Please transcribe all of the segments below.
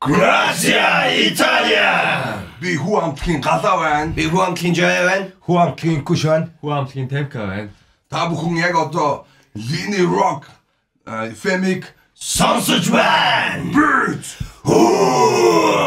Grazia Italia! The Hu amkin Qatawan, The Hu amkin Jawan, Hu amkin Kushan, Hu amkin Temkawan. Tabukhun Yagoto, Linea Rock, Femik, Sausage Man, Birds, Who!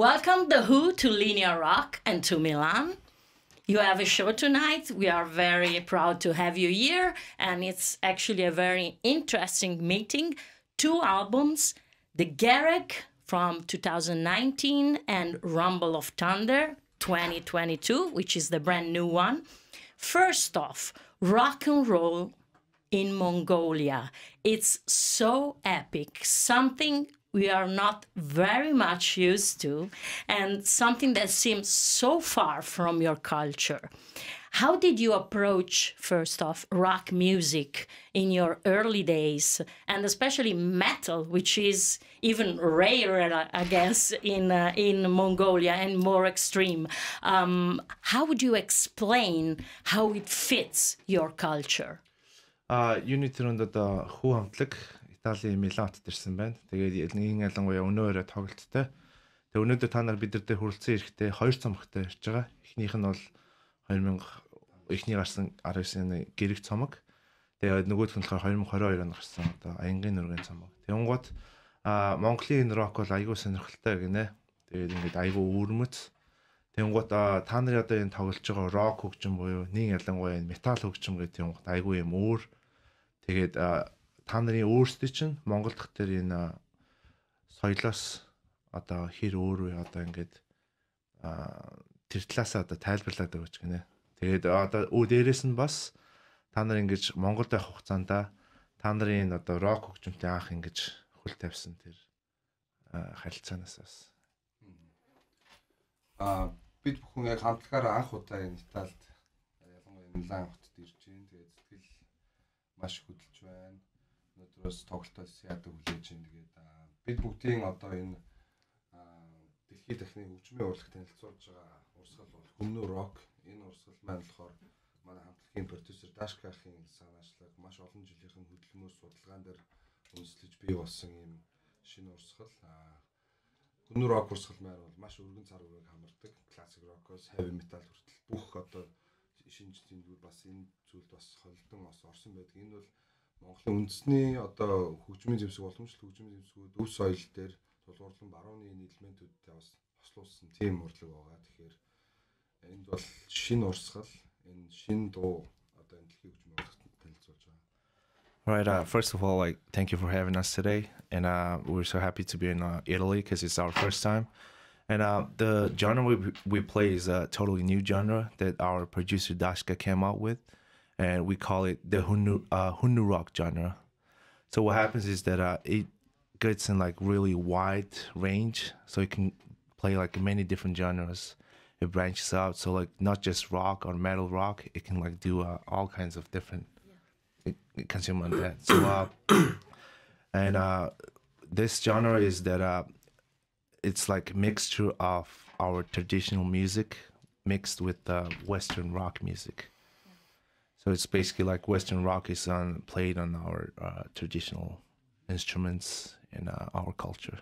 Welcome The Hu to Linea Rock and to Milan. You have a show tonight. We are very proud to have you here. And it's actually a very interesting meeting. Two albums, The Gereg from 2019 and Rumble of Thunder 2022, which is the brand new one. First off, rock and roll in Mongolia. It's so epic, something we are not very much used to, and something that seems so far from your culture. How did you approach, first off, rock music in your early days, and especially metal, which is even rarer, I guess, in Mongolia and more extreme? How would you explain how it fits your culture? You need to know that who I'm like. Итали Миланд ирсэн байна. Тэгээд энэ ялангуяа өнөөөрөө тоглолттой. Тэг өнөөдөр та нар бидэртэй хүрэлцэн ирэхдээ хоёр цомогтой ирж байгаа. Эхнийх нь бол 2000 эхний гарсан 19-ны гэрэг цомог. Тэгээд нөгөөх нь болохоор 2022 онд гарсан одоо аянгийн нүргэний цомог. Тэнгууд Монголын энэ рок бол айгүй сонирхолтой гинэ. Тэгээд ингээд айгүй өвөрмөц. Тэнгууд та нар одоо энэ тоглож байгаа рок хөгжим буюу нэг ялангуяа энэ метал хөгжим гэдэг юм айгүй юм өөр. Тэгээд та нарын өөрсдөө чинь Монгол дахь дээр энэ соёлоос одоо хэр өөр вэ одоо ингээд тэр талаасаа одоо тайлбарлаад өгч гинэ. Тэгээд одоо дээрээс нь бас та нар ингэж Монголд байх хугацаанд та нарын одоо рок хөгжимтэй анх ингэж хөл тавьсан тэр харилцаанаас бас бид бүхэн яг хамтлагаараа анх удаа энэ Италид ялангуяа Милан хотод ирж байна. Тэгээд сэтгэл маш хөдөлж байна. Өдрөөс тоглолтоос яадаг хүлээж ин тэгээд бид бүгдийн одоо энэ дэлхийн дахны хөгжмийн урлагт танилцуулж байгаа урсгал бол Hunnu Rock. Энэ урсгал маань болохоор манай хамтлагийн продюсер Дашкагийн санаачлаг маш олон жилийнхэн хөдөлмөр судалгаан дээр үндэслэж бий болсон юм шинэ урсгал. Hunnu Rock урсгал маань бол маш өргөн цар хүрээг хамардаг. Classic rock-оос heavy metal хүртэл бүх одоо шинэ зүйлүүд бас энэ зүйлд бас холдон орсон байдаг. Энэ бол Монголын үндэсний одоо хөгжмийн зэвсэг уламжлалт хөгжмийн зэвсгүүд өв соёл дээр тулгуурлан барууны элементүүдтэй бас хослуулсан тийм урлаг байгаа. Тэгэхээр энд бол шинэ урсгал, энэ шинэ дуу одоо энэ дэлхийн хөгжмийн урлагт танилцуулж байгаа. Right, first of all, like, thank you for having us today, and we're so happy to be in Italy because it's our first time. And the genre we play is a totally new genre that our producer Dashka came up with. And we call it the Hunnu Rock genre. So what happens is that it gets in like really wide range, so it can play like many different genres. It branches out, so like not just rock or metal rock, it can like do all kinds of different. Yeah. It can seem like that. So and this genre is that it's like a mixture of our traditional music mixed with Western rock music. So it's basically like Western rock is played on our traditional instruments and our culture.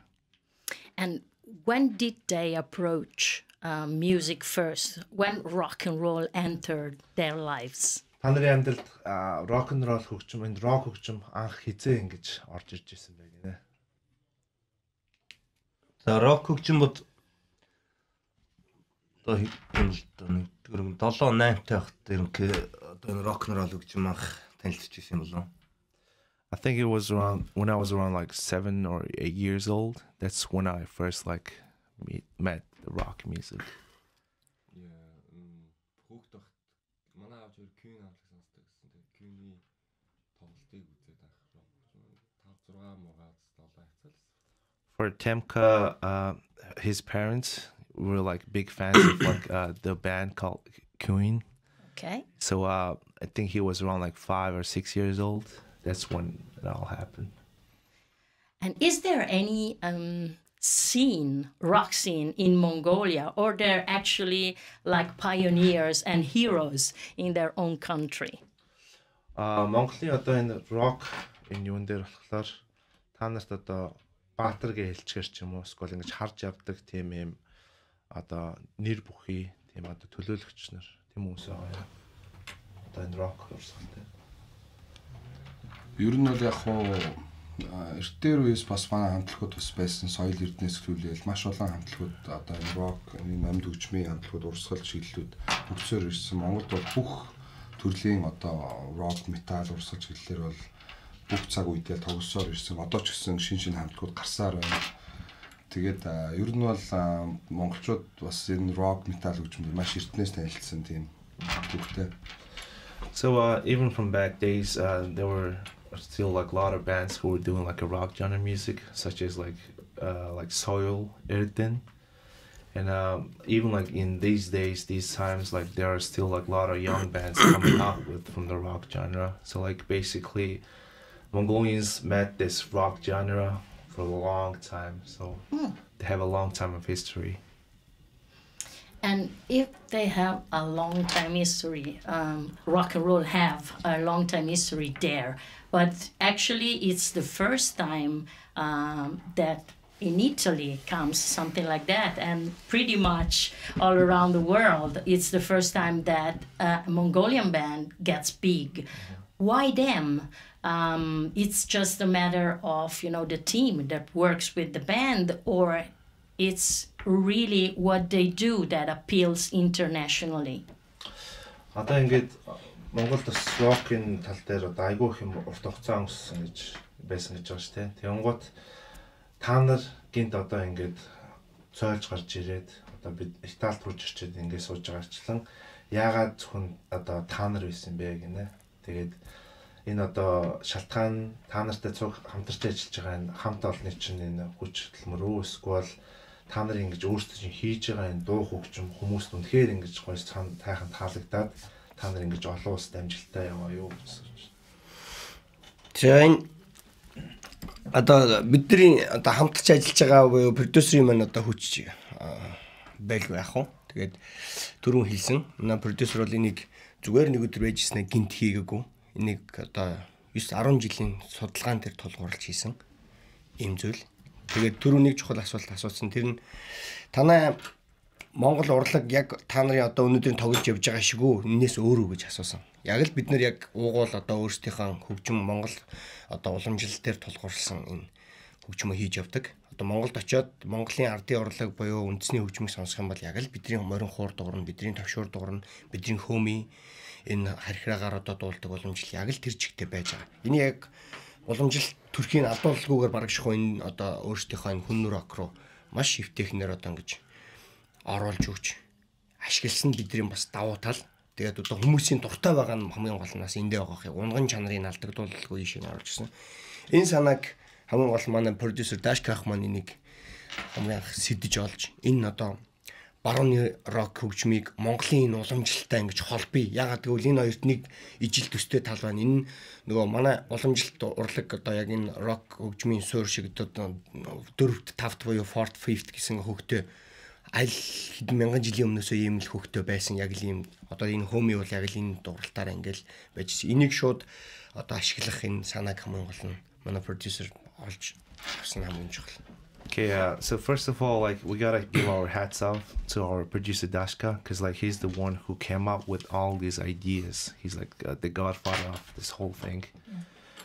And when did they approach music first? When rock and roll entered their lives? Танарын амьдралд rock and roll хөгжим, энд rock хөгжим анх хизээ ингэж орж ирж байсан байг нэ. За rock хөгжим бод одоо хэдэн 7 8 тахт ерөнхий I think it was around when I was around like 7 or 8 years old. That's when I first like met the rock music. For Temka, his parents were like big fans of like the band called Queen. Okay. So I think he was around like 5 or 6 years old. That's when it all happened. And is there any scene, rock scene in Mongolia, or they're actually like pioneers and heroes in their own country? Монголын одоо энэ rock энэ юун дээр болохоор та нарт одоо баатар гэж хэлчихэр ч юм уу эсвэл ингэж харж явдаг тийм юм одоо нэр бүхий тийм одоо төлөөлөгч нар тийм хүмүүс байгаа. Одоо энэ rock орсолтой. Ер нь бол яг хуу эртээр үеэс бас манай хамтлагууд бас байсан соёл эрдэнэс хөлөөл маш олон хамтлагууд одоо энэ rock энэ амьд хөгжмийн хамтлагууд урсгал шиглэлүүд бүгсээр ирсэн. Монголд бол бүх төрлийн одоо rock metal урсгалч хэллэр бол бүх цаг үедээ тогсоор ирсэн. Одоо ч гэсэн шин шин хамтлагууд гарсаар байна. Тэгээд ер нь бол монголчууд бас энэ rock metal хөгжмөд маш эртнээс танилцсан тийм төвтэй. So even from back days there were still like a lot of bands who were doing like a rock genre music such as like soil erden. And even like in these days, these times, like there are still like a lot of young bands coming out with from the rock genre. So like basically, Mongolians met this rock genre for a long time. So they have a long time of history. And if they have a long time history, rock and roll have a long time history there. But actually, it's the first time that in Italy comes something like that, and pretty much all around the world it's the first time that a Mongolian band gets big. Why them? It's just a matter of, you know, the team that works with the band, or it's really what they do that appeals internationally? Одоо ингээд Монголд rock-ийн тал дээр одоо айгүй их юм урт хугацаа өнгөссөн гэж байсан гэж байгаа шүү дээ. Тэнгууд та нар гинт одоо ингээд цойлж гарч ирээд одоо бид Италид руу ирчээд ингээд сууж байгаачлан яагаад зөвхөн одоо та нар байсан бэ гинэ. Тэгээд энэ одоо шалтгаан та нартай цог хамтарч ажиллаж байгаа энэ хамт олонны чинь энэ хүч хөдөлмөр үүсгвэл та нар ингэж өөрсдөө чинь хийж байгаа энэ дуу хөгжим хүмүүст үнэхээр ингэж гоё сайхан таалагдаад та нар ингэж олон улсад амжилттай яваа юу гэсэн. Тэгвэл одоо бидний одоо хамтарч ажиллаж байгаа буюу продюсерийн маань одоо хүч байл байх уу. Тэгээд түрүүн хэлсэн. Манай продюсер бол энийг зүгээр нэг өдөр байжснаа гинт хийгээгүй. Энийг одоо 9-10 жилийн судалгаан дээр тулгуурлаж хийсэн юм зүйл. Тэгээд түрүүнийг чухал асуулт асуусан. Тэр нь танай Монгол урлаг яг та нарын одоо өнөөдөр тоглож явж байгаа шиг үү? Энээс өөрөө гэж асуусан. Яг л бид нэр яг уугуул одоо өөрсдийнхөө хөгжим Монгол одоо уламжлал дээр тулгуурласан энэ хөгжмөө хийж явдаг. Одоо Монголд очиод Монголын ардын урлаг буюу үндэсний хөгжмийг сонсох юм бол яг л бидний Морин Хуур дуурна, бидний Tovshuur дуурна, бидний хөөми энэ харьхраагаар одоо дуулдаг уламжлал яг л тэр чигтээ байж байгаа. Энэ яг уламжлал Төрхийн алдуулгүйгээр барагших энэ одоо өөрсдийнхөө Hunnu Rock руу маш их технээр одоо ингэж оруулж өгч ашигласан бидний бас давуу тал. Тэгээд одоо хүмүүсийн дуртай байгаа нь хамгийн гол нь эндээ байгаа юм. Унган чанарын алдагдуулалгүй шиг оруулжсэн. Энэ санааг хамгийн гол манай продюсер Дашка ахманы нэг хамгийн сэтэж олж энэ одоо барууны рок хөгжмийг Монголын энэ уламжлалтай ингэж холбий. Ягаад гэвэл энэ хоёрт нэг ижил төстэй тал байна. Энэ нөгөө манай уламжлалт урлаг одоо яг энэ рок хөгжмийн суурь шиг одоо 4-т 5-т буюу 4-т 5-т гэсэн хөгтэй аль хэдэн мянган жилийн өмнөөсөө ийм л хөвгтөө байсан яг л ийм одоо энэ хөөми бол яг л энэ дурлалтаараа ингээл байж. Энийг шууд одоо ашиглах энэ санааг хамгийн гол нь манай продюсер олж авсан хамгийн чухал. Okay, so first of all, like we gotta give our hats off to our producer Dashka, because like he's the one who came up with all these ideas. He's like the godfather of this whole thing.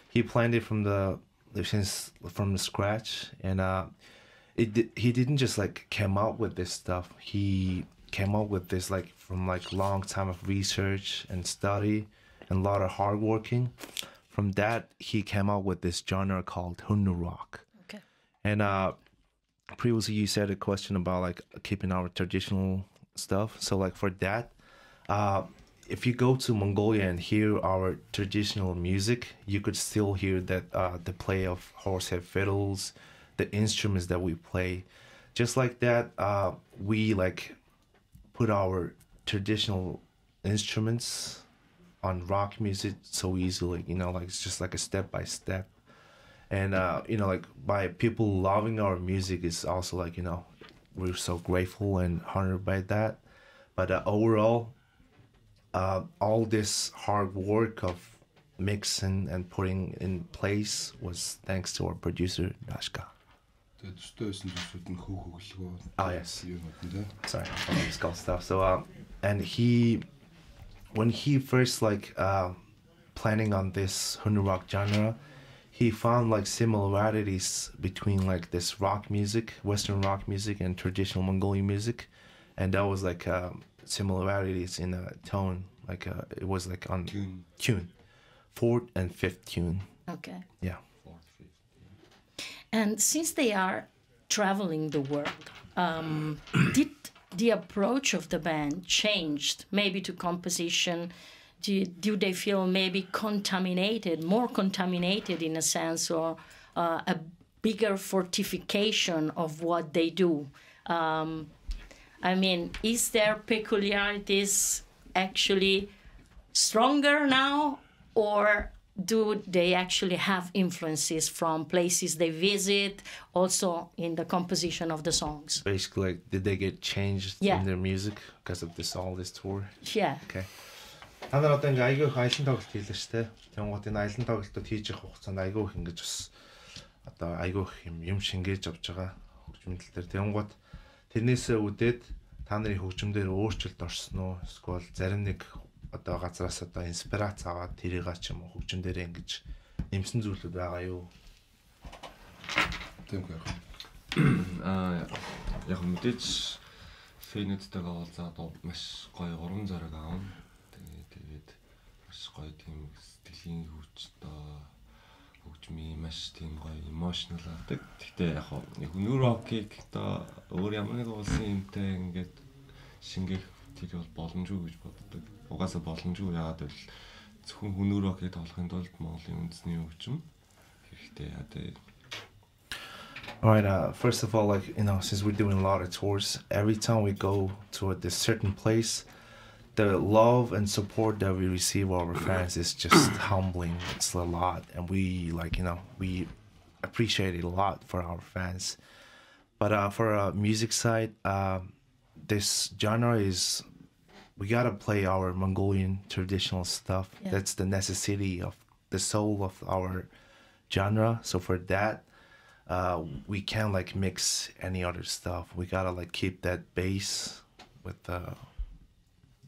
He planned it from the scratch, and he didn't just like came out with this stuff. He came out with this like from like long time of research and study and a lot of hard working. From that, he came out with this genre called Hunnu Rock. Okay. And previously you said a question about like keeping our traditional stuff. So like for that, if you go to Mongolia and hear our traditional music, you could still hear that the play of horsehair fiddles, the instruments that we play. Just like that, we like put our traditional instruments on rock music so easily, you know, like it's just like a step by step. And you know, like by people loving our music is also like, you know, we're so grateful and honored by that. But overall, all this hard work of mixing and putting in place was thanks to our producer Dashka. Oh yes, sorry, I just got stuff. So and he, when he first like planning on this Hunnu Rock genre, he found like similarities between like this rock music, Western rock music, and traditional Mongolian music, and that was like similarities in tone, like it was like on tune, fourth and fifth tune. Okay. Yeah. And since they are traveling the world, did the approach of the band changed maybe to composition? Do they feel maybe contaminated, more contaminated in a sense, or a bigger fortification of what they do? I mean, is their peculiarities actually stronger now, or do they actually have influences from places they visit, also in the composition of the songs? Basically, like, did they get changed in their music because of this all this tour? Yeah. Okay. Та нар одоо ингээ айгүй их айлын тоглолт хийлээ шүү дээ. Тэнгууд энэ айлын тоглолтод хийж явах хугацаанд айгүй их ингэж бас одоо айгүй их юм шингээж авч байгаа хөгжмөдөл төр. Тэнгууд тэрнээсээ үдээд та нарын хөгжмөдөө өөрчлөлт орсон уу? Эсвэл зарим нэг одоо газраас одоо инспирац аваад тэрийгээ ч юм уу хөгжмөдөө ингэж нэмсэн зүйлүүд байгаа юу? Тэмхүү. Аа яг мэдээж фэнүүдтэйгээ уулзаад маш гоё урам зориг аав. Маш гоё тийм сэтгэлийн хөвчтэй хөгжмийн маш тийм гоё emotional авдаг. Гэхдээ яг Hunnu Rock-ийг та өөр ямар нэг улсын юмтай ингээд шингээх тэр бол боломжгүй гэж боддог. Угаасаа боломжгүй, яагаад гэвэл зөвхөн Hunnu Rock-ийг тоглохын тулд Монголын үндэсний хөгжим хэрэгтэй. All right, first of all, like, you know, since we're doing a lot of tours, every time we go to this certain place, the love and support that we receive from our fans is just humbling. It's a lot, and we like, you know, we appreciate it a lot for our fans. But for our music side, this genre is, we gotta play our Mongolian traditional stuff. Yeah. That's the necessity of the soul of our genre. So for that, we can't like mix any other stuff. We gotta like keep that base with the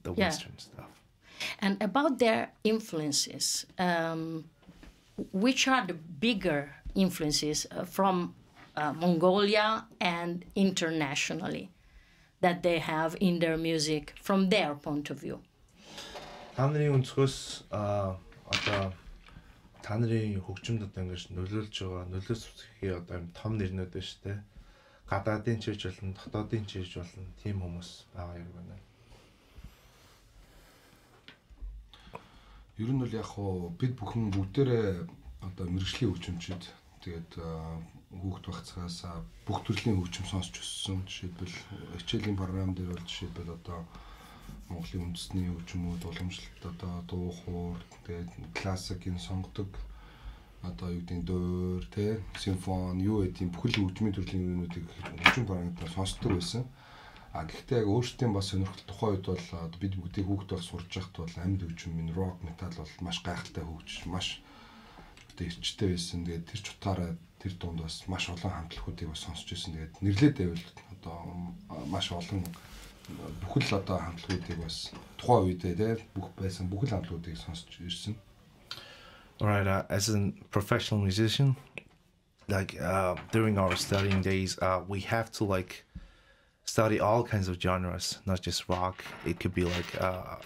Western stuff. And about their influences, which are the bigger influences from Mongolia and internationally that they have in their music from their point of view? Танри өнцгөөс одоо танри хөгжмөд одоо ингэж нөлөөлж байгаа нөлөөс үүсгэх одоо юм том нэрнүүд байна шүү дээ. Гадаадын ч хийж болно, дотоодын ч хийж болно, тийм хүмүүс байгаа юм байна. Ер нь бол яг бид бүхэн бүгдээрээ одоо мэргэжлийн хөгжимчд тэгээд хүүхд багцаас бүх төрлийн хөгжим сонсч өссөн. Жишээлбэл хичээлийн програм дээр бол жишээлбэл одоо Монголын үндэсний хөгжмүүд уламжлалт одоо дуу хоор тэгээд классик ин сонгодог одоо юу гэдэг нь дуур тэ симфон юу гэдэг бүхэл хөгжмийн төрлийн юмнуудыг хөгжим програмдаа сонсдог байсан. А гэхдээ яг өөртөө бас сонирхол тухай үед бол бид бүгдийг хүүхд байх сурж яхад бол амьд хөгжим минь рок метал бол маш гайхалтай хөгжиж маш одоо эрчтэй байсан. Тэгээд тэр чутгаараа тэр дунд бас маш олон хамтлагуудыг бас сонсч байсан. Тэгээд нэрлээд байвал одоо маш олон бүхэл одоо хамтлагуудыг бас тухайн үедээ те бүх байсан бүхэл хамтлагуудыг сонсч ирсэн. All right, as a professional musician, like during our studying days, we have to like study all kinds of genres, not just rock. It could be like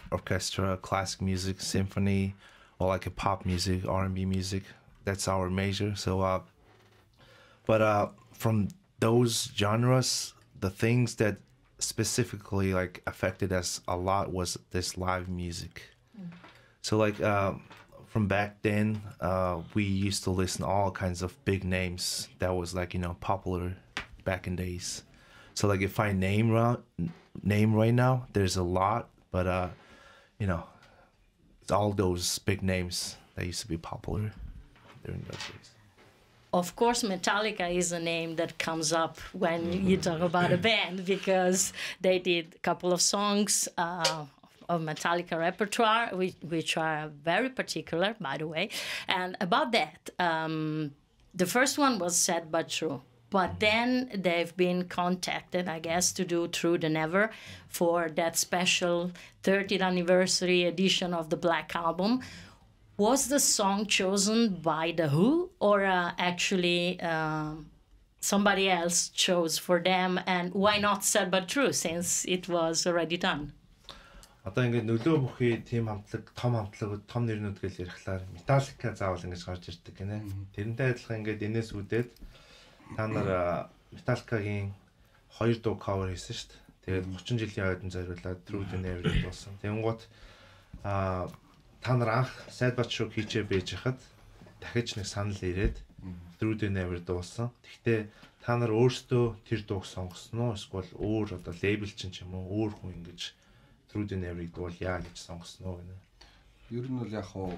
orchestra, classic music, symphony, or like a pop music, R&B music. That's our major. So, but from those genres, the things that specifically like affected us a lot was this live music. Mm. So like from back then, we used to listen to all kinds of big names that was like, you know, popular back in days. So like if I name right now, there's a lot, but you know, It's all those big names that used to be popular during those days. Of course, Metallica is a name that comes up when you talk about a band, because they did a couple of songs of Metallica repertoire, which are very particular, by the way. And about that, the first one was Sad But True. But then they've been contacted, I guess, to do Through the Never for that special 30th anniversary edition of the Black Album. Was the song chosen by The Who, or actually somebody else chose for them? And why not Sad But True, since it was already done? Одоо ингээд нөлөө бүхий тим хамтлаг, том нэрнүүдгээс ярихлаар Metallica заавал ингэж гарч ирдэг гинэ. Тэрнтэй адилхан ингээд энэс үдээд та нар Metallica-гийн 2 дуу cover хийсэн шүү дээ. Тэгээд 30 жилийн ойдон зориулаад Through the Never болсон. Тэнгуут та нар анх Sad But True хийжээ байж хахад дахиж нэг санал ирээд Through the Never болсон. Тэгтээ та нар өөрсдөө тэр дууг сонгосон уу? Эсвэл өөр одоо лейбл чинь ч юм уу өөр хүн ингэж Through the Never бол яа гэж сонгосноо гэнэ. Ер нь бол яг хоо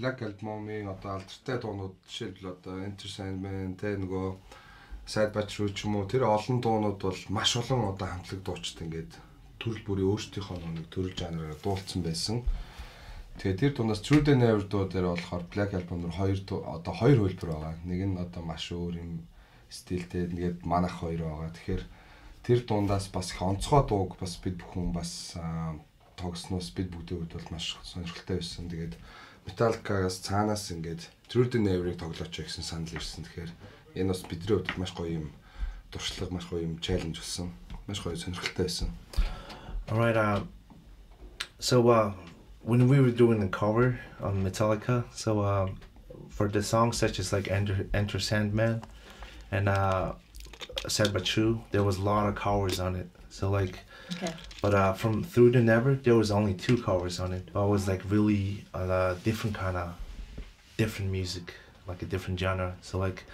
Black Album-ийн одоо алдартай дуунууд жишээлбэл одоо Enter Sandman, тэ нөгөө Sad But True ч юм уу тэр олон дуунууд бол маш олон одоо хамтлаг дуучид ингээд төрөл бүрийн өөрсдийнхөө нэг төрөл жанраар дуулсан байсан. Тэгээ тэр дуунаас Through the Never дуу дээр болохоор Black Album-д хоёр хөлбөр байгаа. Нэг нь одоо маш өөр юм стилтэй ингээд манах хоёр байгаа. Тэгэхээр тэр дундаас бас их онцгой дууг бас бид бүхэн бас тогсноос бид бүгдээ бол маш сонирхолтой байсан. Тэгээд Metallica-гаас цаанаас ингээд Through the Never-ийг тоглооч гэсэн санал ирсэн. Тэгэхээр энэ бас бидний хувьд маш гоё юм туршлага, маш гоё юм challenge болсон. Маш гоё сонирхолтой байсан. All right. So when we were doing the cover on Metallica, so for the songs such as like Enter Sandman and Sad But True, there was a lot of covers on it. So like, but from Through the Never, there was only 2 covers on it. But it was like really different kind of, different music, like a different genre. So like,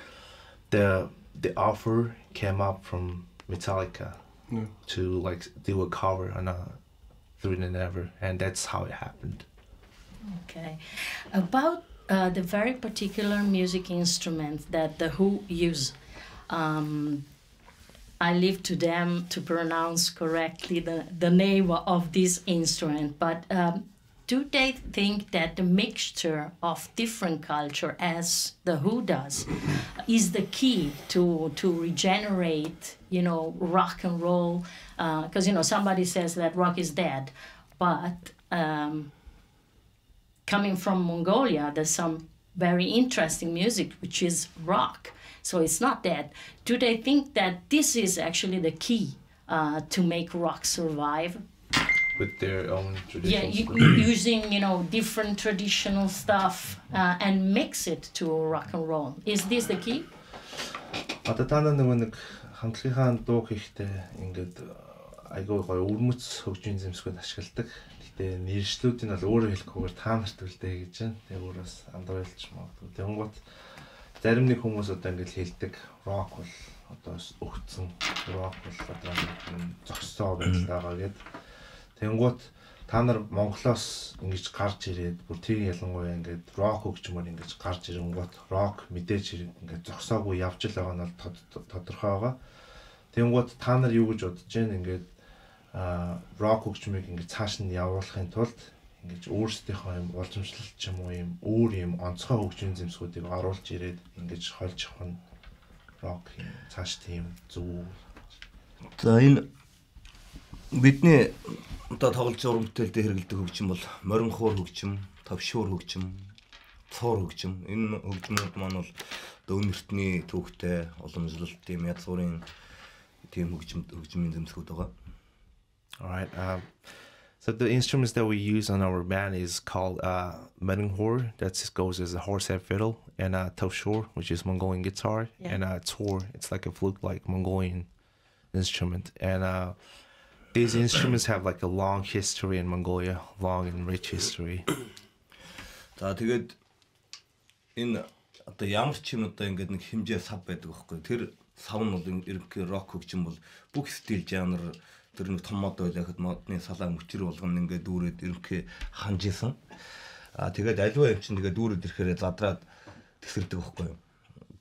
the offer came up from Metallica to like do a cover on Through the Never, and that's how it happened. Okay, about the very particular music instruments that The Who use. I leave to them to pronounce correctly the name of this instrument, but do they think that the mixture of different culture, as The Who does, is the key to regenerate, you know, rock and roll? Because, you know, somebody says that rock is dead, but coming from Mongolia, there's some very interesting music, which is rock. So it's not that. Do they think that this is actually the key to make rock survive? With their own traditions? Yeah, using, you know, different traditional stuff and mix it to rock and roll. Is this the key? Зарим нэг хүмүүс одоо ингэж хэлдэг rock бол одоо өгцөн rock бол одоо зогссоо байдал байгаа гэд. Тэнгуут та нар Монголоос ингэж гарч ирээд бүр тэр ялангуяа ингэж rock хөгжмөр ингэж гарч ирэнгүүт rock мэдээж ингэж зогсоогүй явж л байгаа нь бол тодорхой байгаа. Тэнгуут та нар юу гэж бодож байна ингэж rock хөгжмийг ингэж цааш нь явуулахын тулд ингэж өөрсдийнхөө юм уламжлалт ч юм уу юм өөр юм онцгой хөгжмийн зэмсгүүдийг оруулж ирээд ингэж холж явах нь рок цааш тийм зүг. За энэ бидний одоо тоглож уран бүтээлдээ хэрэглэдэг хөгжим бол Морин Хуур хөгжим, Tovshuur хөгжим, Цуур хөгжим. Энэ хөгжмүүд маань бол одоо өнөртний түүхтэй уламжлалт тийм яз бүрийн тийм хөгжмийн зэмсгүүд байгаа. All right. So the instruments that we use on our band is called Morin Khuur, that goes as a horsehead fiddle, and Tovshuur, which is Mongolian guitar, and Tsor, it's like a flute-like Mongolian instrument. And these instruments have like a long history in Mongolia, long and rich history. За тэгээд энэ одоо ямар ч юм одоо ингээд нэг хэмжээ сав байдаг байхгүй. Тэр сав нь бол ерөнхийдөө рок хөгжим бол бүх стил жанр тэр нэг том мод байлахад модны салаа мөчр болгоно ингээд дүүрээд ерөнхий ханжисан. А тэгээд аливаа юм чинь тэгээд дүүрээд ирэхээр задраад тгсэрдэг байхгүй юу.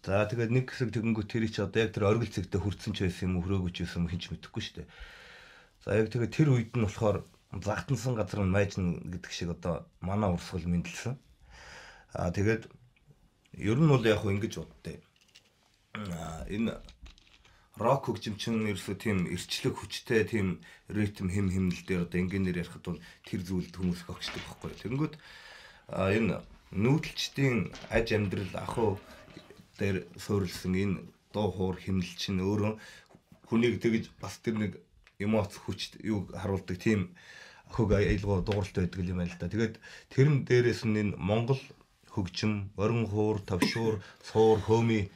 За тэгээд нэг хэсэг тэгэнгүүт тэр чи одоо яг тэр оргил цэгтээ хүрцэн ч байсан юм хөрөөгч байсан юм хинч мэдэхгүй шүү дээ. За яг тэгээд тэр үед нь болохоор загтансан газар нь майжн гэдэг шиг одоо манай урсгал мэдлсэн. А тэгээд ер нь бол яг ингэж боддээ. Энэ рок хөгжимчин ерөөсөө тийм ирчлэг хүчтэй тийм ритм хим химнэл дээр одоо ингээр ярихад бол тэр зүйлд хүмүүс их огчдаг байхгүй. Тэнгүүт энэ нүүдэлчдийн аж амьдрал ахуу дээр суурилсан энэ дуу хоор химнэл чинь өөрөө хүнийг тэгж бас тэр нэг эмоц хүч юу харуулдаг тийм хөг айлгуу дууралт байдаг юм аа л да. Тэгээд тэрэн дээрээс нь энэ Монгол хөгжим, Морин Хуур, Tovshuur, Цуур, Хөөми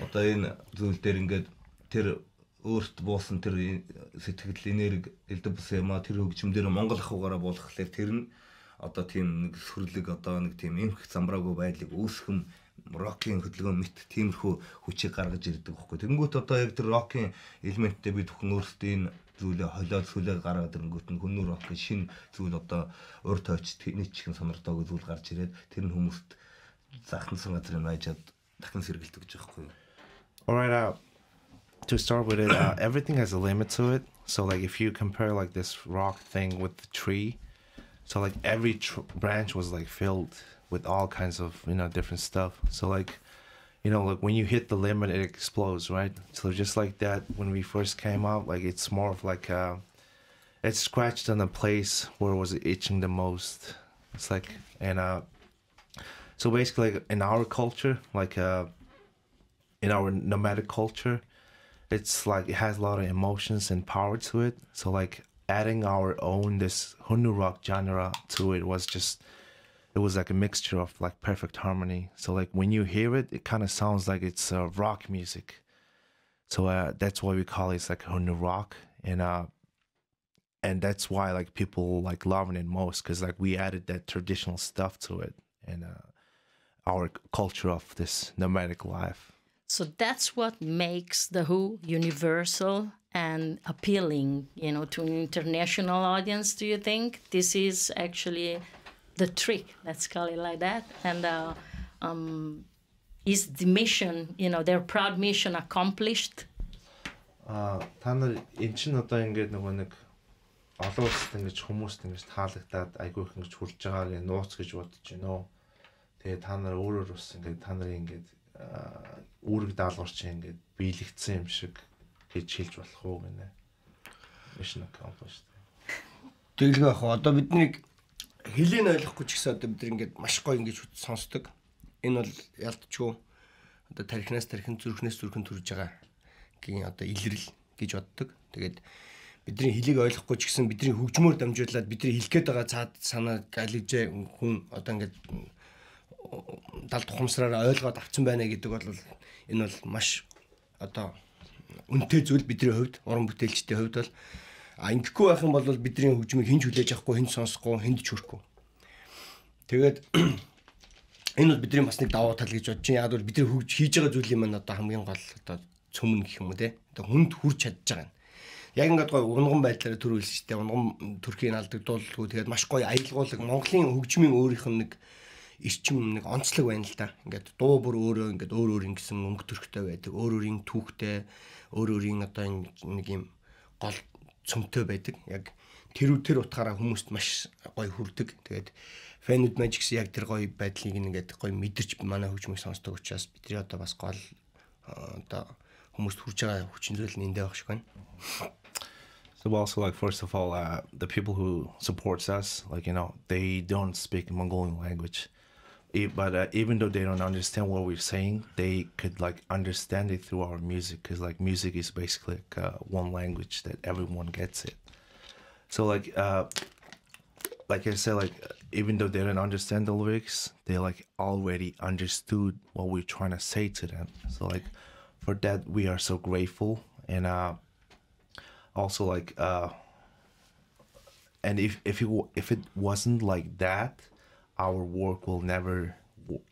одоо энэ зүйл дээр ингээд тэр өөрт буусан тэр сэтгэл энерги элдв бус юм а тэр хөгжимдэр Монгол ахугаараа буулгахлаар тэр нь одоо тийм нэг сүрлэг одоо нэг тийм эмх замбраагүй байдлыг үүсгэн рокийн хөдөлгөөн мэт тиймэрхүү хүчийг гаргаж ирдэг байхгүй. Тэнгүүт одоо яг тэр рокийн элементтэй бид бүхэн өөрсдөө энэ зүйлээ холиод сүлээ гаргаад ирэнгүүт нь Hunnu Rock шинэ зүйл одоо урд тойч тэний чихэн сонирдоогүй зүйл гарч ирээд тэр нь хүмүүст захтансан газрын байжад дахин сэргэлдэг гэж байхгүй. All right, to start with it, everything has a limit to it. So like if you compare like this rock thing with the tree, so like every branch was like filled with all kinds of, you know, different stuff. So like, you know, like when you hit the limit, it explodes, right? So just like that, when we first came out, like it's more of like, it scratched on the place where it was itching the most. It's like, and so basically like in our culture, like in our nomadic culture, it's like it has a lot of emotions and power to it. So like adding our own, this Hunnu Rock genre to it was just, it was like a mixture of like perfect harmony. So like when you hear it, it kind of sounds like it's rock music. So that's why we call it like Hunnu Rock. And that's why like people like loving it most, because like we added that traditional stuff to it and our culture of this nomadic life. So that's what makes The Who universal and appealing, you know, to an international audience, do you think? This is actually the trick, let's call it like that, and is the mission, you know, their proud mission accomplished? Та нар энэ чинь одоо ингээд нөгөө нэг олон улсад ингэж хүмүүст ингэж таалагдаад айгүй их ингэж хурж байгааг нууц гэж бодож байна. Тэгээ та нар өөрөөр бас ингээд та нарын ингээд үүрэг даалгавар чинь ингээд биелэгдсэн юм шиг гэж хэлж болох уу гинэ. Mission accomplished. Тэглэх ах одоо бидний хилийг ойлгохгүй ч гэсэн одоо бид нэгээд маш гоё ингэж сонсдог. Энэ бол ялтчгүй одоо тарихнаас тарихын зүрхнээс зүрхэн төрж байгаа гин одоо илрэл гэж боддог. Тэгээд бидний хилийг ойлгохгүй ч гэсэн бидний хөгжмөр дамжуулаад бидний хэлэхэд байгаа цаад санаа галж хүн одоо ингэж далд тухамсраараа ойлгоод авсан байна гэдэг бол энэ бол маш одоо үнэтэй зүйл бидний хувьд, уран бүтээлчдийн хувьд бол. А ингэхгүй байх юм бол бидний хөгжмийг хэн ч хүлээж авахгүй, хэн ч сонсохгүй, хэн ч хүрхгүй. Тэгээд энэ бол бидний бас нэг давуу тал гэж бодож байна. Яг бол бидний хийж байгаа зүйл юм аа одоо хамгийн гол одоо цөмн гэх юм уу те. Одоо хүнд хүрч чадж байгаа юм. Яг ингээд гоё унган байдлаараа төрүүлсэн ч те. Унган төрхийн алдагдуулгүй тэгээд маш гоё аялгуулаг Монголын хөгжмийн өөрийнх нь нэг ирчим нэг онцлог байна л да. Ингээд дуу бүр өөрөө ингээд өөр өөр ингэсэн өнгө төрхтэй байдаг. Өөр өөрийн түүхтэй, өөр өөрийн одоо нэг юм гол цөмтэй байдаг. Яг тэр үтэр утгаараа хүмүүст маш гоё хүрдэг. Тэгээд Fanwood Magics яг тэр гоё байдлыг ингээд гоё мэдэрч манай хөгжмийг сонсдог учраас бидний одоо бас гол одоо хүмүүст хүрж байгаа хүчин зүйл нь эндээ байх шиг байна. So also like first of all the people who supports us, like you know, they don't speak Mongolian language. But even though they don't understand what we're saying, they could like understand it through our music, because like music is basically like, one language that everyone gets it. So like I said, like even though they don't understand the lyrics, they like already understood what we're trying to say to them. So like for that we are so grateful. And also like and if it wasn't like that, our work will never,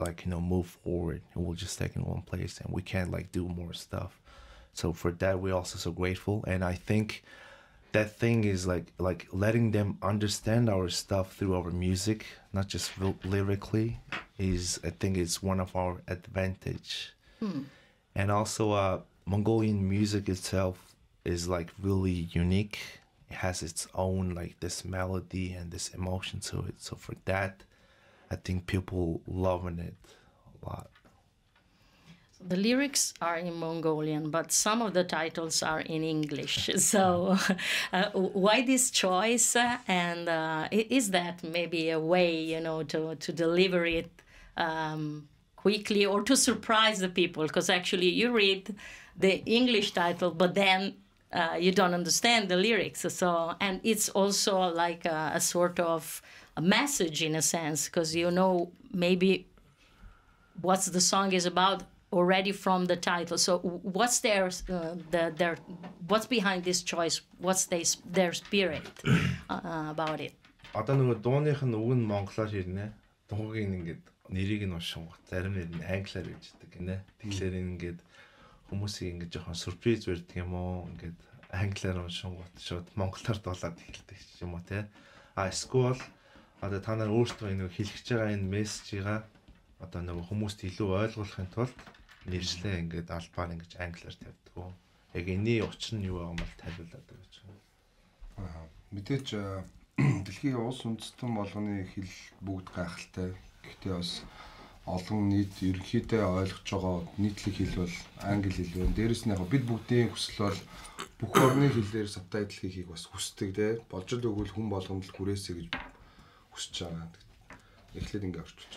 like, you know, move forward. It will just stay in one place and we can't like do more stuff. So for that, we're also so grateful. And I think that thing is like letting them understand our stuff through our music, not just lyrically, is I think it's one of our advantage. And also Mongolian music itself is like really unique. It has its own like this melody and this emotion to it. So for that, I think people loving it a lot. The lyrics are in Mongolian, but some of the titles are in English. So why this choice? And is that maybe a way, you know, to deliver it quickly or to surprise the people? Because actually you read the English title, but then you don't understand the lyrics. So, and it's also like a sort of a message in a sense, because you know maybe what the song is about already from the title. So what's their what's behind this choice? What's their spirit about it? Мэдээж дэлхийн улс үндэстэн болгоны хэл бүгд гайхалтай. Гэхдээ бас олон нийт ерөнхийдөө ойлгож байгаа нийтлэг хэл бол англи хэл байна. Дээрээс нь яг бид бүгдийн хүсэл бол бүх орны хэлээр сабтайтл хийхийг бас хүсдэг дээ. Болжл өгвөл хүн болгонд хүрээсэй гэж хүсэж байгаа. Эхлээд ингэ орчуулж.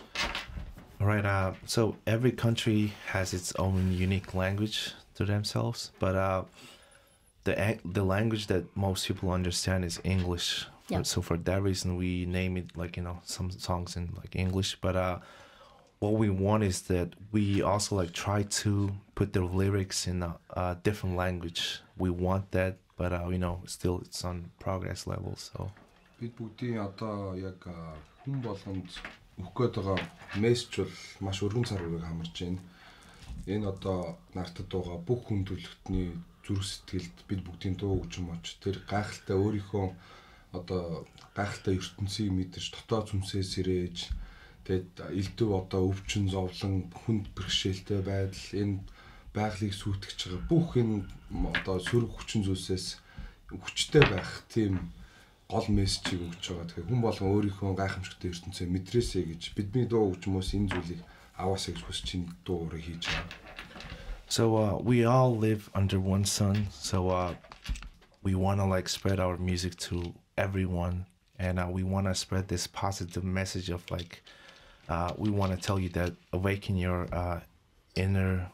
Right, so every country has its own unique language to themselves, but the language that most people understand is English. Yeah. So for that reason, we name it like, you know, some songs in like English, but what we want is that we also like try to put the lyrics in a different language. We want that, but you know, still it's on progress level, so. Өгөөд байгаа мессеж бол маш өргөн царвыг хамарч байна. Энэ одоо нартад байгаа бүх хүн төлөвтний зүрх сэтгэлд бид бүгдийн дуу хөгжим болж тэр гайхалтай өөрийнхөө одоо гайхалтай ертөнцийг мэдэрч дотоод зүмсээс ирээж тэгэд элдв одоо өвчин зовлон хүнд бэрхшээлтэй байдал энэ байгалыг сүйтгэж байгаа бүх энэ одоо сөрөг хүчин зүйлсээс хүчтэй байх тийм гол мессежийг өгч байгаа. Тэгэхээр хүн болгон өөрийнхөө гайхамшигтай ертөнцөө мэдрээсэй гэж бидний дуу хөгжмөөс энэ зүйлийг аваасаа гэж хүсэж чинь дуу ураг хийж байгаа. So we all live under one sun. So we want to like spread our music to everyone, and we want to spread this positive message of like we want to tell you that awaken your inner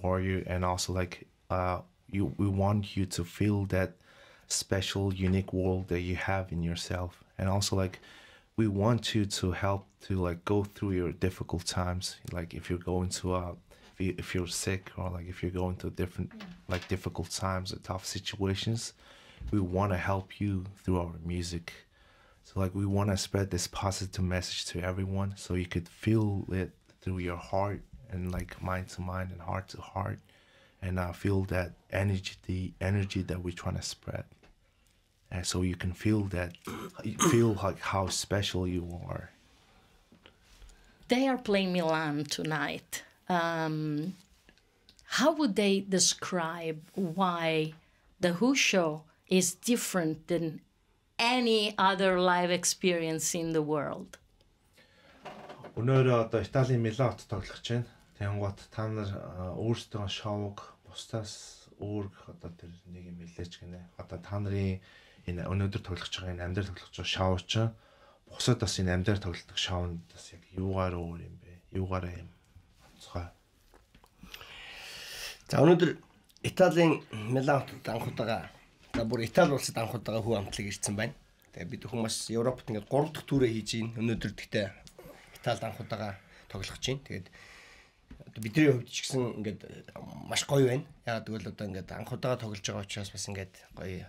warrior, and also like we want you to feel that special unique world that you have in yourself, and also like we want you to help to like go through your difficult times, like if you're going to if you're sick, or like if you're going to different like difficult times or tough situations, we want to help you through our music. So like we want to spread this positive message to everyone, so you could feel it through your heart and like mind to mind and heart to heart, and feel that energy, the energy that we're trying to spread. And so you can feel that, you feel like how special you are. They are playing Milan tonight. How would they describe why the Hu show is different than any other live experience in the world? За өнөөдөр Италийн Милантод анх удаага за бүр Итали улсад анх удаага хүү амтлаг ирсэн байна. Тэгээ бид хүмүүс Европт ингээд 3 дахь түрээ хийж ийн өнөөдөр гэхдээ Италид анх удаага тоглох чинь. Тэгээд бидний хувьд ч гэсэн ингээд маш гоё байна. Яг тэгвэл одоо ингээд анх удаага тоглож байгаа учраас бас ингээд гоё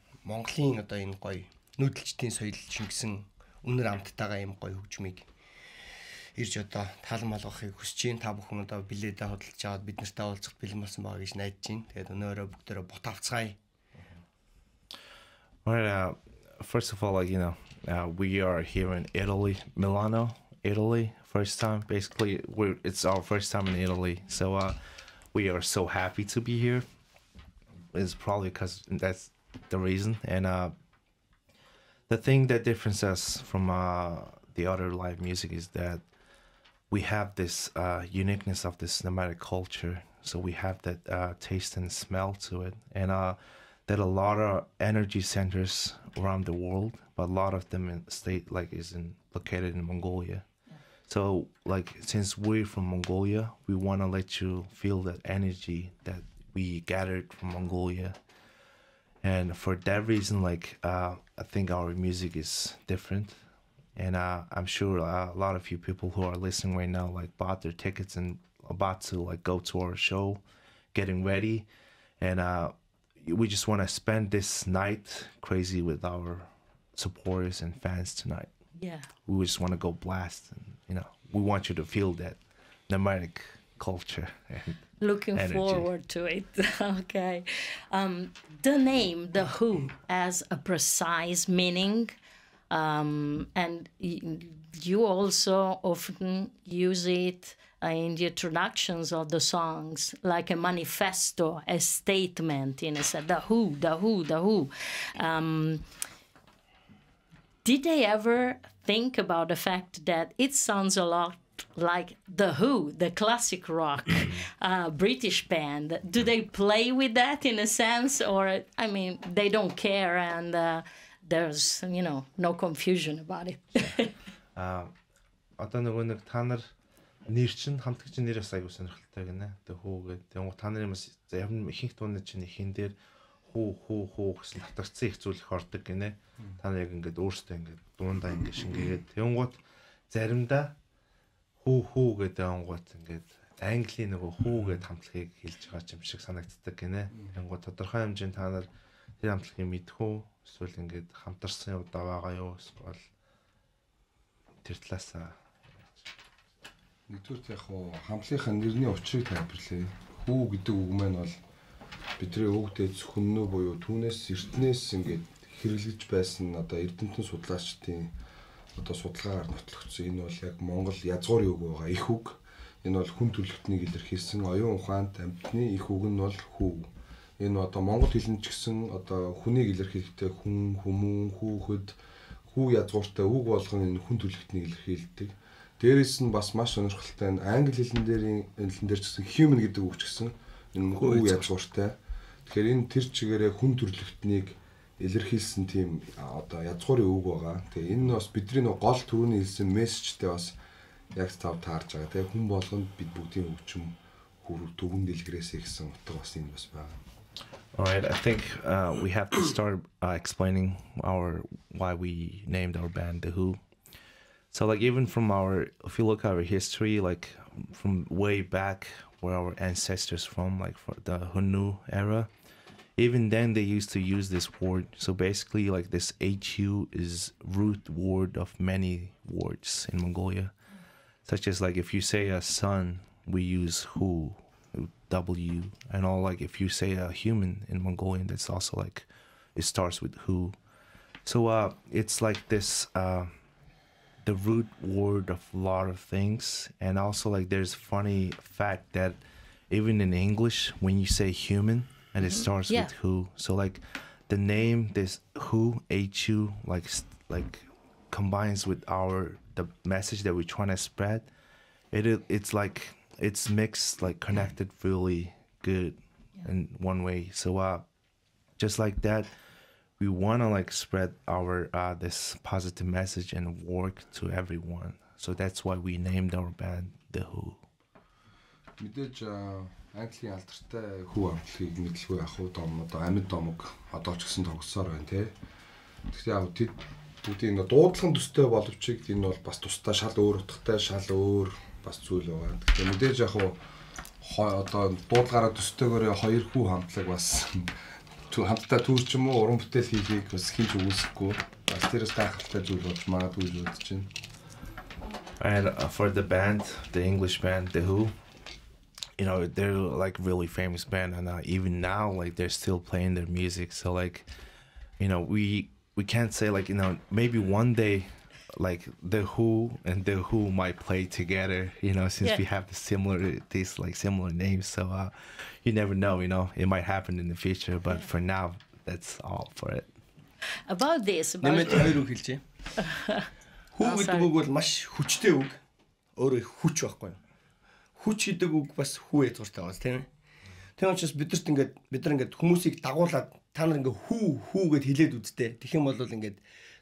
Монголын одоо энэ гоё нүүдэлчдийн соёл шингэсэн үнэр амттайгаа юм гоё хөгжмийг ирж одоо таалмал болохыг хүсэж байна. Та бүхэн одоо билетээ хөдөлж аваад биднэртэй уулзах бэлэн болсон байгаа гэж найдаж байна. Тэгээд өнөөрөө бүгдээрээ бот авцгаая. Well, first of all, like, you know, we are here in Italy, Milano, Italy, first time. Basically, it's our first time in Italy, so we are so happy to be here. It's probably because that's the reason. And the thing that differentiates us from the other live music is that we have this uniqueness of this nomadic culture. So we have that taste and smell to it. And that a lot of energy centers around the world, but a lot of them in state like is in located in Mongolia. Yeah. So like since we're from Mongolia, we want to let you feel that energy that we gathered from Mongolia. And for that reason, like I think our music is different, and I'm sure a lot of you people who are listening right now like bought their tickets and about to like go to our show, getting ready, and we just want to spend this night crazy with our supporters and fans tonight. Yeah. We just want to go blast, and you know, we want you to feel that nomadic culture and looking energy. Forward to it. Okay. The name The Hu has a precise meaning, and you also often use it in the introductions of the songs, like a manifesto, a statement, you know, said the who, the who, the who. Did they ever think about the fact that it sounds a lot like The Who, the classic rock British band? Do they play with that in a sense, or, I mean, they don't care and there's, you know, no confusion about it? Нэр чинь хамтлагчийн нэрээс аягүй сонирхолтой гинэ. Тэ хүү гэдэг. Тэнгуй та нарын бас явна ихэнх дууны чинь ихэн дээр хүү гэсэн татгацсан их зүйл их ордог гинэ. Та нар яг ингээд өөрсдөө ингээд дуундаа ингээд шингээгээд тэнгуут заримдаа хүү гэдэг ангуут ингээд Английн нөгөө хүү гэдэг хамтлагийг хэлж байгаа юм шиг санагддаг гинэ. Тэнгуут тодорхой хэмжээнд та нар тэр хамтлагийг мэдхүү эсвэл ингээд хамтарсан удаа байгаа юу эсвэл тэр талаасаа нэгдүгээр яг хамлынхаа нэрний учрыг тайлбарлая. Хүү гэдэг үг маань бол бидний өвгдөөд хүннөө буюу түүнээс эртнээс ингээд хэрэглэж байсан одоо эрдэмтэн судлаачдын одоо судалгаагаар нотлогдсон. Энэ бол яг Монгол язгуурын үг байгаа их үг. Энэ бол хүн төрөлхтнийг илэрхийлсэн оюун ухаанд амьтны их үг нь бол хүү. Энэ одоо монгол хэлэнд ч гэсэн одоо хүнийг илэрхийлэхдээ хүн, хүмүүн, хүүхэд, хүү язгууртай үг болгон энэ хүн төрөлхтнийг илэрхийлдэг. Дээрээс нь бас маш сонирхолтой нь англи хэлэн дээр гэсэн human гэдэг үг ч гэсэн энэ хүү язгууртай. Тэгэхээр энэ тэр чигээрээ хүн төрөлхтнийг илэрхийлсэн тийм одоо язгуурын үг байгаа. Тэгээ энэ нь бас бидний гол төрөний хэлсэн мессежтэй бас яг тав таарж байгаа. Тэгээ хүн болгонд бид бүгдийн өвчм хүрв төгөн дэлгэрээсээ гэсэн утга бас энэ бас байгаа. All right, I think we have to start explaining why we named our band The Who. So like even from if you look at our history, like from way back where our ancestors from, like for the Hunnu era, even then they used to use this word. So basically like this HU is root word of many words in Mongolia. Such as like if you say a sun, we use Hu, W, and all like if you say a human in Mongolian, that's also like, it starts with Hu. So it's like this, the root word of a lot of things. And also like there's funny fact that even in English when you say human and it starts with who, so like the name this who HU like combines with the message that we're trying to spread. It's like it's mixed, like connected really good in one way. So just like that, we want to like spread our this positive message and work to everyone. So that's why we named our band The Who. мэдээж Английн алдартай хүү амтлыг мэдлгүй ахуу дом одоо амьд домог одоо ч гэсэн тогтсоор байна тий. Гэхдээ яг тэд бүгдийн дуудлын төстэй боловч энэ бол бас тусдаа шал өөр утгатай шал өөр бас зүйл байгаа. Гэхдээ мэдээж яг одоо дуудлагаараа төстэйгээр хоёр хүү хамтлаг бас хамтдаа төрч юм уу уран бүтээл хийхийг бас хийж үүсэхгүй бас тэрс гайхалтай зүйл болж магадгүй үзэж байна. And for the band, the English band, The Who, you know, they're like really famous band, and even now, like they're still playing their music. So like, you know, we can't say like, you know, maybe one day, like The Who and The Who might play together, you know, since we have the similar names. So you never know, you know, it might happen in the future, but for now, that's all for it. About this, about Who гэдэг үг бол маш хүчтэй үг. Өөрөө хүч байхгүй. Хүч гэдэг үг бас хүү язгууртай байна, тийм ээ. Тийм учраас бид нар ингээд хүмүүсийг дагуулад та нар ингээд хүү гэд хэлээд үздэй. Тэгэх юм бол ингээд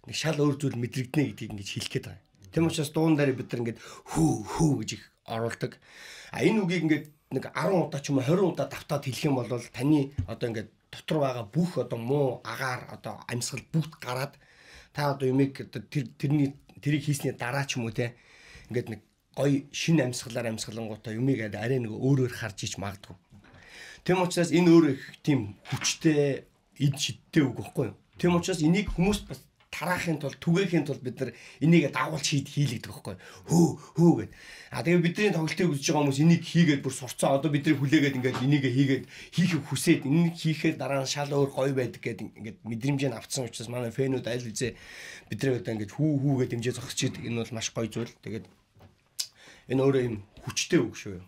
нэг шал өөр зүйл мэдрэгдэнэ гэдгийг ингээд хэлэх гээд байгаа. Тийм учраас дуундараа бид нар ингээд хүү гэж их оруулдаг. А энэ үгийг ингээд нэг 10 удаа ч юм уу 20 удаа давтаад хэлэх юм бол таны одоо ингээд дотор байгаа бүх одоо муу агаар одоо амьсгал бүгд гараад та одоо юмэг одоо тэрний тэрийг хийсний дараа ч юм уу те ингээд нэг гоё шин амьсгалаар амьсгалангуудаа юмигээ арай нэг өөрөөр харж ич магадгүй. Тэм учраас энэ өөр их тийм хүчтэй эд шидтэй үг байхгүй юу? Тэм учраас энийг хүмүүст бас тараахын тулд түгээхийн тулд бид нар энийг дагуулж хийлэгдэх байхгүй юу? Хөө гэд. А тэгээ бидний тоглолтыг үзэж байгаа хүмүүс энийг хийгээд бүр сурцаа одоо бидний хүлээгээд ингээд энийг хийгээд хийх хүсээд энийг хийхээр дараа нь шал өөр гоё байдаг гэдэг ингээд мэдрэмжээ авцсан учраас манай фэнүүд аль үзээ бидрээ одоо ингээд хүү гэдэг дэмжээ зогсож ид энэ бол маш гоё зүйл. Тэгээд энэ өөрөө юм хүчтэй үг шүү.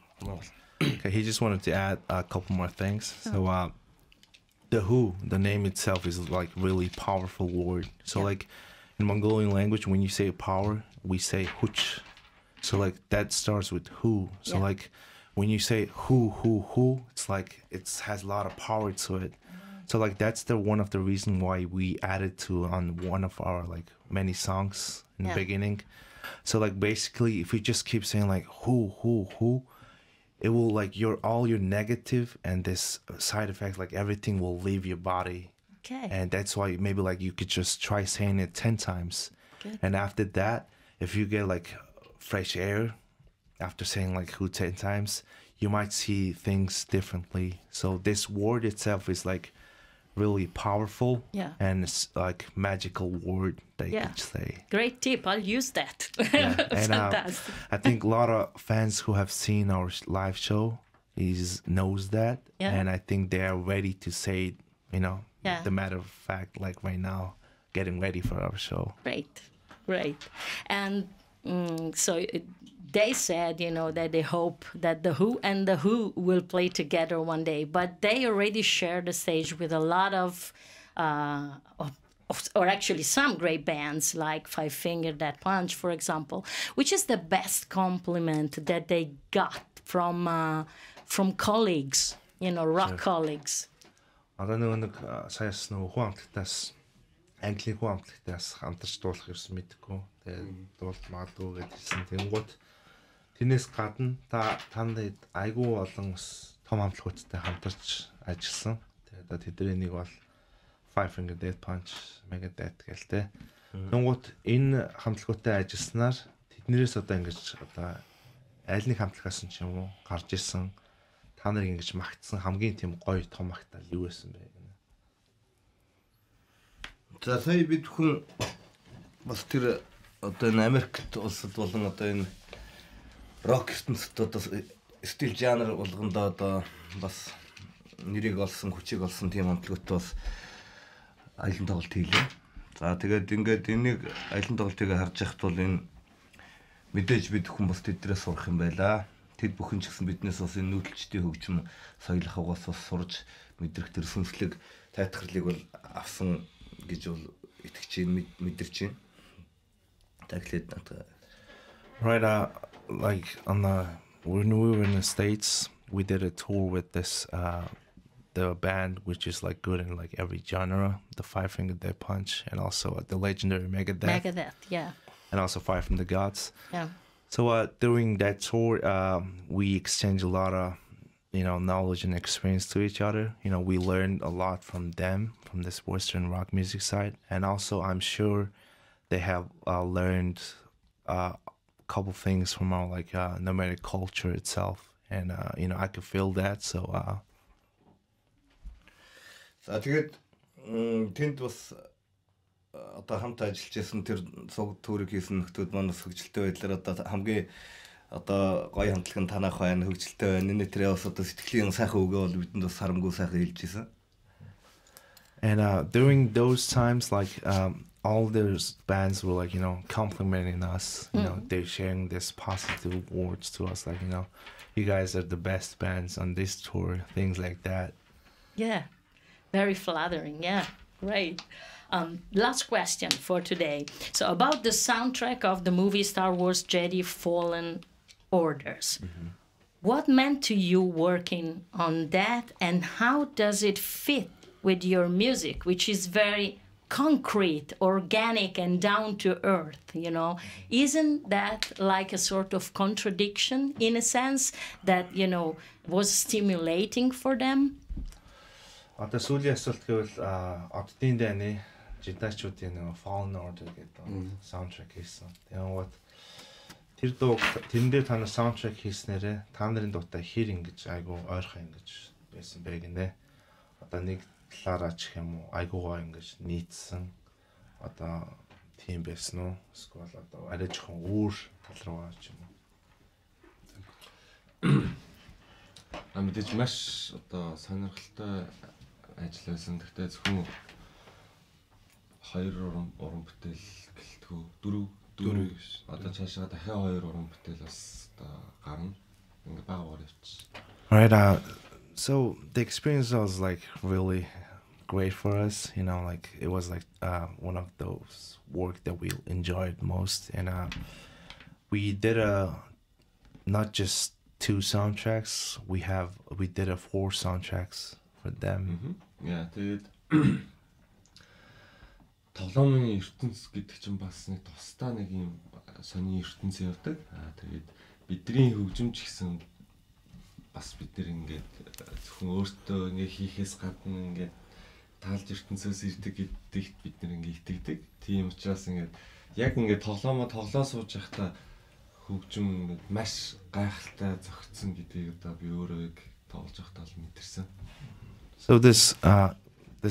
Okay, he just wanted to add a couple more things. So The Hu, the name itself is like really powerful word. So like in Mongolian language, when you say power, we say huch. So like that starts with Hu. So like when you say Hu, it's like it has a lot of power to it. So like that's the one of the reason why we added to on one of our like many songs in the beginning. So like basically if we just keep saying like Hu, it will like all your negative and this side effects, like everything will leave your body. Okay. And that's why maybe like you could just try saying it 10 times. Good. And after that, if you get like fresh air after saying like Hu 10 times, you might see things differently. So this word itself is like really powerful and it's like magical word that you could say. Great tip, I'll use that. And I think a lot of fans who have seen our live show knows that and I think they are ready to say it, you know, the matter of fact, like right now, getting ready for our show. Great. And so they said, you know, that they hope that The Who and The Who will play together one day, but they already share the stage with a lot of or actually some great bands like Five Finger Death Punch, for example, which is the best compliment that they got from colleagues, you know, rock colleagues. I don't know, says no one that's Angli one that's understood his mitko, the Dolt Mato, something what. Тинээс гадна танд айгүй болон том амтлагуудтай хамтарч ажилласан. Тэгээд одоо тэдний нэг бол Five Finger Death Punch, Megadeth гэлтэй. Тэнгуут энэ хамтлагуудтай ажилласнаар тэднэрээс одоо ингэж одоо аль нэг хамтлагаас нь ч юм уу гарч ирсэн та нарыг ингэж магтсан хамгийн тийм гоё том магтаал юу байсан бэ? За сая бид хүн бас тэр одоо энэ Америкт улсад болон одоо энэ рок ертөнцид одоо стил жанр болгондоо одоо бас нэрийг олсон, хүчийг олсон тийм амтлагуудтай бас аялын тоглолт хийлээ. За тэгээд ингээд энийг аялын тоглолтыг харж яхад бол энэ мэдээж бид хүн бас тэдрээс сурах юм байлаа. Тэд бүхэн ч гэсэн биднээс бас энэ нүүдэлчдийн хөгжим соёлохоос бас сурж мэдрэх төр сүнслэг тайтгарлыг бол авсан гэж бол итгэж байна, мэдэрч байна. Таглаад надад. Right like on the when we were in the States, we did a tour with this the band which is like good in like every genre, the Five Finger Death Punch and also the legendary Megadeth. And also Fire from the Gods. So during that tour, we exchanged a lot of, knowledge and experience to each other. We learned a lot from them, from this Western rock music side. And also, I'm sure they have learned a couple things from our, nomadic culture itself. And, I could feel that, so... Тэгээд тэнд бас одоо хамт ажиллаж байсан тэр цог төрөг хийсэн нөхдүүд маань бас хөгжилтэй байдлаар одоо хамгийн одоо гоё хамтлаг нь танах байна хөгжилтэй байна. Энэ тэрээ бас одоо сэтгэлийн сайхан үгээ бол бидэнд бас харамгүй сайхан хэлж ийсэн. And during those times, all those bands were complimenting us. They're sharing this positive words to us, you guys are the best bands on this tour, things like that. Yeah. Very flattering, yeah, great. Last question for today. So about the soundtrack of the movie Star Wars Jedi Fallen Orders. Mm-hmm. What meant to you working on that, and how does it fit with your music, which is very concrete, organic, and down to earth, Isn't that like a sort of contradiction, in a sense, that, was stimulating for them? Одоо сүүлийн асуулт гэвэл оддын дайны жидачуудын Fallen Order гэдэг саундтрек хийсэн. Тэгвэл тэр дуу тэрнээр та нар саундтрек хийснээрээ та нарын дуутай хэр ингэж айгу ойрхон ингэж байсан бэ гинэ. Одоо нэг талаараа ч юм уу айгуугаа ингэж нийцсэн. Одоо тийм байсан уу? Эсвэл одоо арай жоохон өөр тал руугаа ч юм уу. Мэдээж маш одоо сонирхолтой ажил байсан. Гэхдээ зөвхөн 2 уран бүтээл гэлтгүү 4 одоо цаашаа дахиад 2 уран бүтээл бас одоо гарна. Ингээ бага бага явчих. Alright, so the experience was really great for us. It was one of those work that we enjoyed most, and we did not just 2 soundtracks. We did 4 soundtracks for them. Yeah, тэгээд тоглоомын ертөнц гэдэг чинь бас нэг тусдаа нэг юм сони ертөнц явдаг. Тэгээд бидний хөгжимч гэсэн бас бид нэр ингээд зөвхөн өөртөө ингээ хийхээс гадна ингээд таалж ертөнцөөс ирдэг гэдэгт бид нэр ингээ итгэдэг. Тийм учраас ингээд яг ингээд тоглоо сууж байхдаа хөгжим маш гайхалтай зохицсон гэдгийг одоо би өөрөө тоолж байхдаа мэдэрсэн. So this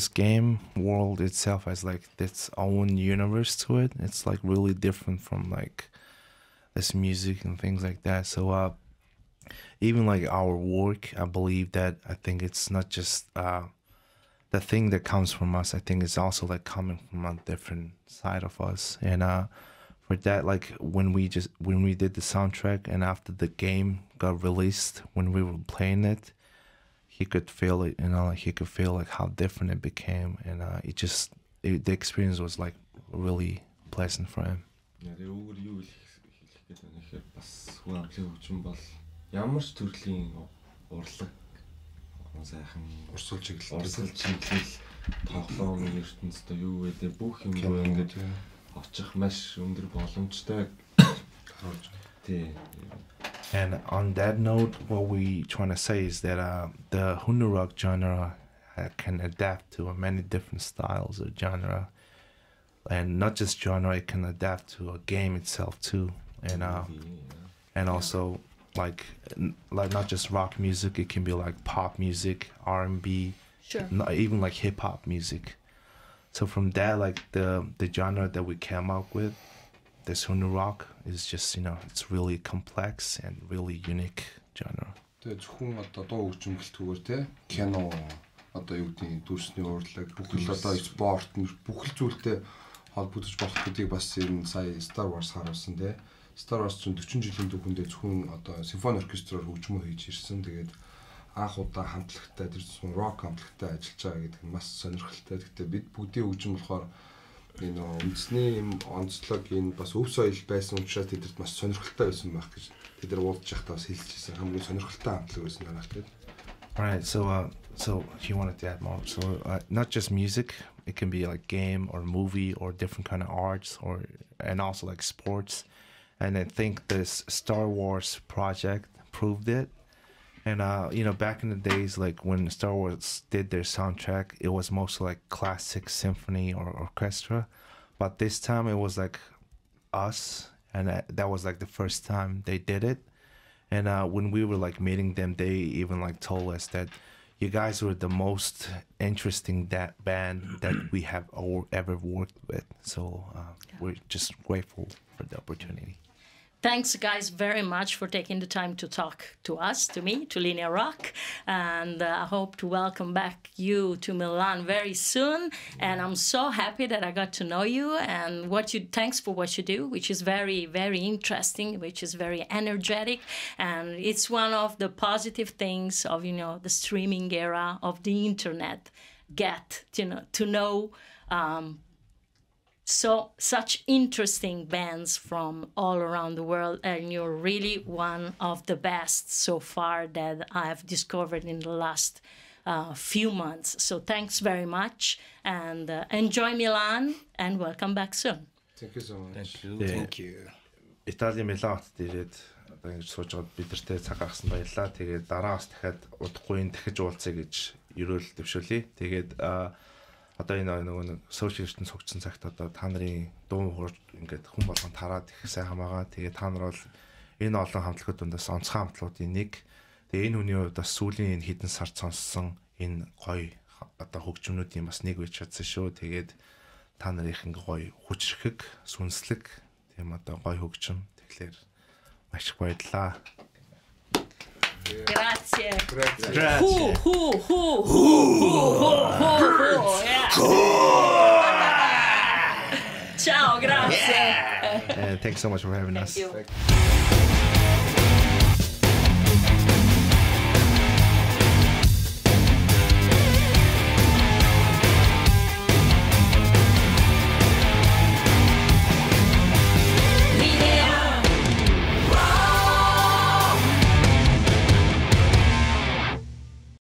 game world itself has its own universe to it. It's really different from this music and things like that. So even our work, I believe that it's not just the thing that comes from us. I think it's also coming from a different side of us. And for that, when we did the soundtrack, and after the game got released, when we were playing it, he could feel it, he could feel how different it became, and the experience was really pleasant for him. And on that note, what we trying to say is that the Hunnu Rock genre can adapt to many different styles of genre, and not just genre, it can adapt to a game itself too, and also not just rock music, it can be pop music, R&B, sure, even hip hop music. So from that, the genre that we came up with, this Hunnu Rock, is just, it's really complex and really unique genre. Анх удаа хамтлагтай тэр зүүн рок хамтлагтай ажиллаж байгаа гэдэг нь маш сонирхолтой. Гэхдээ бид бүдээ хөгжим болохоор энэ үндэсний онцлог энэ бас өв соёл байсан учраас тэдэрт маш сонирхолтой байсан байх гэж тэд нар уулзж байхдаа бас хэлчихсэн. Хамгийн сонирхолтой хамтлаг байсан дараалт. Right, so he wanted to add more. So not just music, it can be game or movie or different kind of arts, or and also sports. And I think this Star Wars project proved it. And, you know, back in the days, like when Star Wars did their soundtrack, it was mostly like classic symphony or orchestra. But this time it was like us. And that was like the first time they did it. And when we were like meeting them, they even like told us that you guys were the most interesting band that we have ever worked with. So we're just grateful for the opportunity. Thanks, guys, very much for taking the time to talk to us, to me, to Linea Rock. And I hope to welcome back you to Milan very soon. And I'm so happy that I got to know you and what you, thanks for what you do, which is very, very interesting, which is very energetic. And it's one of the positive things of, you know, the streaming era of the internet, get to know so such interesting bands from all around the world, and you're really one of the best so far that I've discovered in the last few months. So thanks very much, and enjoy Milan, and welcome back soon. Thank you so much. Thank you. Thank you. Итали Миланд тэгээд суучод бидэртэй цаг гаргасан баярлалаа. Тэгээд дараагаас дахиад удахгүй энэ дахиж уулзъя гэж ерөөл төвшүүлье. Тэгээд одоо энэ нөгөө сошиал ертөнд цогцсон цагт одоо та нарын дуу хурж ингээд хүн болгон тараад их сайхан байгаа. Тэгээ та нар бол энэ олон хамтлагууд дундаас онцгой хамтлагуудын нэг. Тэгээ энэ хүний хувьд бас сүүлийн энэ хэдэн сард сонссон энэ гоё одоо хөгжмнүүдийн бас нэг байж чадсан шүү. Тэгээд та нарынх ингээ гоё хүчрхэг, сүнслэг тийм одоо гоё хөгжим. Тэгэхээр маш их баярлаа. Grazie. Grazie. Hu, hu, hu, hu, hu, yeah. Ciao, grazie. Yeah. Thanks so much for having us. Thank you.